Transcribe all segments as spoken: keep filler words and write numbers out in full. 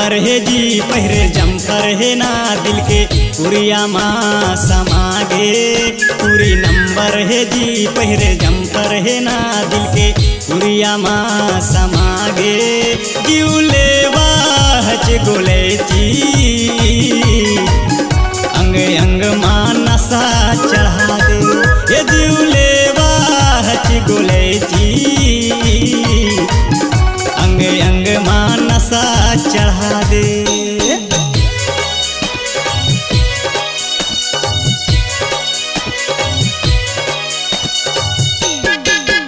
परे जी पहरे जम करे ना दिल के पुरिया माँ समागे पूरी नंबर है जी पहरे जम करे ना दिल के पुरिया माँ समागे जीवले वाच गोले जी अंग अंग मानसा चढ़ा दे ये जीवले वाच गोले जी अंग अंग मानसा चढ़ा दे।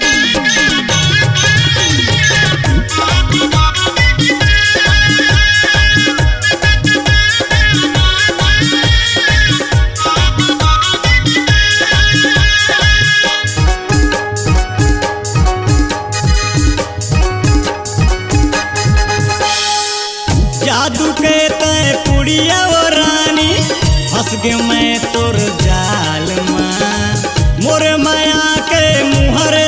जादू के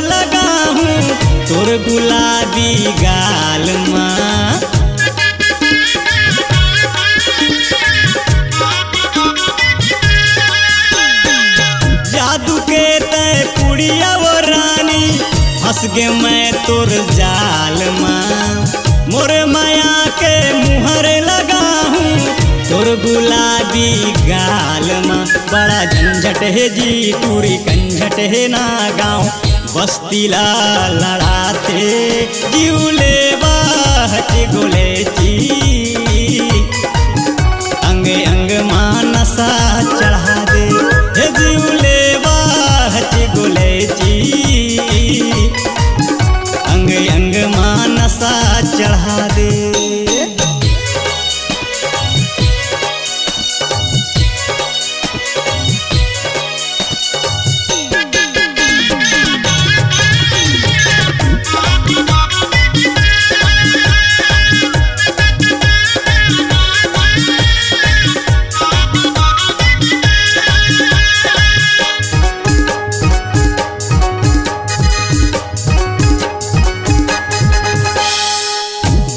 तय पुड़िया वो रानी फंस गए मैं तोर जाल माँ मोर माया के मुहर लगा हूँ तोर गुलाबी गाल माँ जादू के तय पुड़िया वो रानी फंस गए मैं तोर जाल माँ मोर माया के मुहर लगा हूँ तोर गुलाबी गाल माँ बड़ा झंझट है जी पूरी कंझट है ना गाँव बस्तीला लड़ाते जीवले बाहट गोले जी अंग अंग मानसा चढ़ा दे जीवले बाहट गोले जी अंग अंग मानसा चढ़ा दे।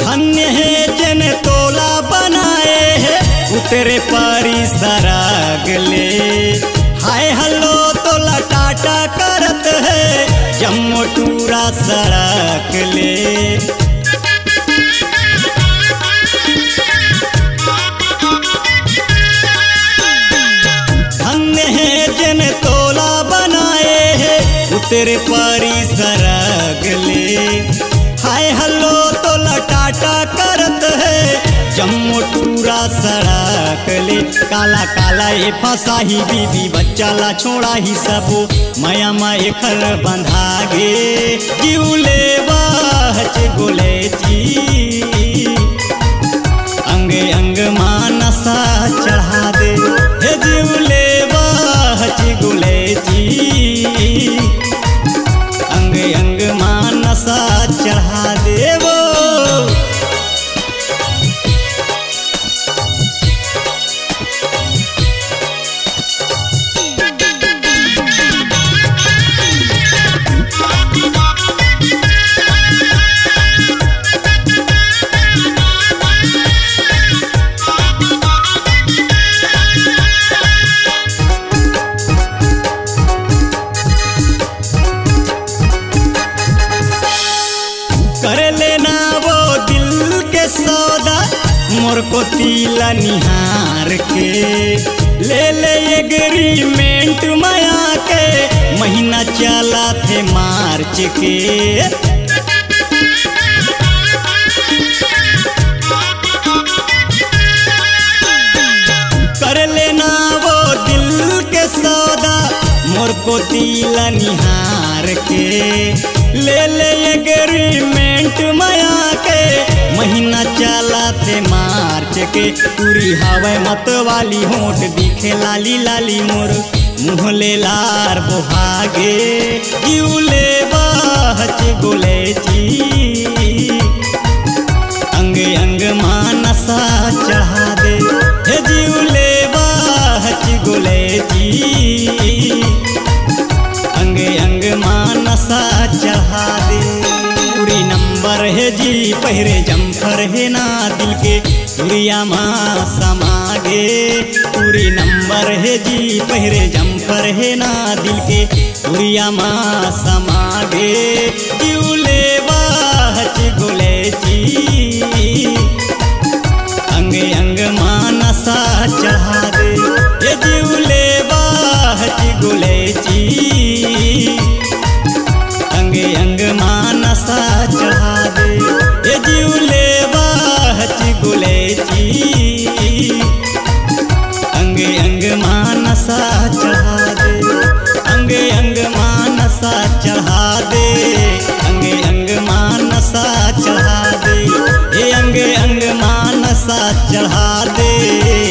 अन्य है जन तोला बनाए है उतरे पारी सरागले हाय हल्लो तोला टाटा करत है जम्मो टूरा सरागले अन्य है जन तोला बनाए है उतरे पारी सरागले हाय हल्लो तो लटाटा करत है जम्मो टूरा सड़कले काला काला ए फसाही बीबी बच्चा ला छोड़ा ही सबो माया माए खर बंधागे जीवले बाहच गोले जी अंग अंग मानसा चढ़ा दे जीवले बाहच गोले जी अंग अंग मानसा चढ़ा देवो। कर लेना वो दिल के सौदा मोर को तीला निहार के ले ले एग्रीमेंट माया के महीना चला थे मार्च के कर लेना वो दिल के सौदा मोर को तीला निहार के ले ले एग्रीमेंट माया के महीना चला थे मार्च के पूरी हवा मत वाली होठ दिखे लाली लाली मोर मुहले लार बोहागे जीवले बाहच गोले जी अंग अंग मानसा चढ़ा दे जीवले बाहच गोले जी अंग अंग मानसा चढ़ा दे। पूरी नंबर है जी पहरे जम करे ना दिल के सूर्या माँ समागे पूरी नंबर है जी पहरे जम्पर है ना दिल के सूर्या माँ समागे क्यूले बाहच गुलेची अंग अंग मानसा चढ़ा दे ये जीवले बाहच गुलेची अंग अंग मानसा चढ़ा दे ये जीवले बाहच गुलेची अंग अंग मानसा चढ़ा दे अंग अंग मानसा चढ़ा दे अंग अंग मानसा चढ़ा दे ये अंग अंग मानसा चढ़ा दे।